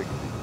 60.